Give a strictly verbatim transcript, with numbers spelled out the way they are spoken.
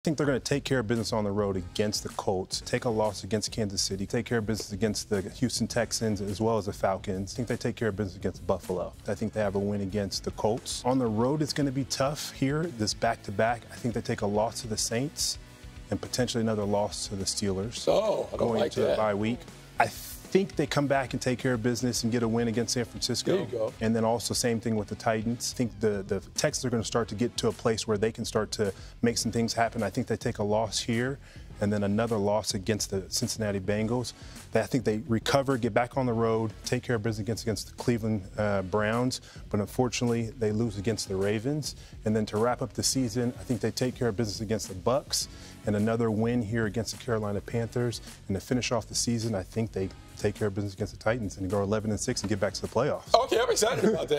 I think they're going to take care of business on the road against the Colts, take a loss against Kansas City, take care of business against the Houston Texans as well as the Falcons. I think they take care of business against Buffalo. I think they have a win against the Colts. On the road, it's going to be tough here, this back-to-back. I think they take a loss to the Saints and potentially another loss to the Steelers. So, I don't going like into that. the bye week. I think they come back and take care of business and get a win against San Francisco. There you go. And then also same thing with the Titans. I think the, the Texans are going to start to get to a place where they can start to make some things happen. I think they take a loss here and then another loss against the Cincinnati Bengals. I think they recover, get back on the road, take care of business against, against the Cleveland uh, Browns. But unfortunately, they lose against the Ravens. And then to wrap up the season, I think they take care of business against the Bucks and another win here against the Carolina Panthers. And to finish off the season, I think they take care of business against the Titans and go eleven and six and get back to the playoffs. Okay, I'm excited about that.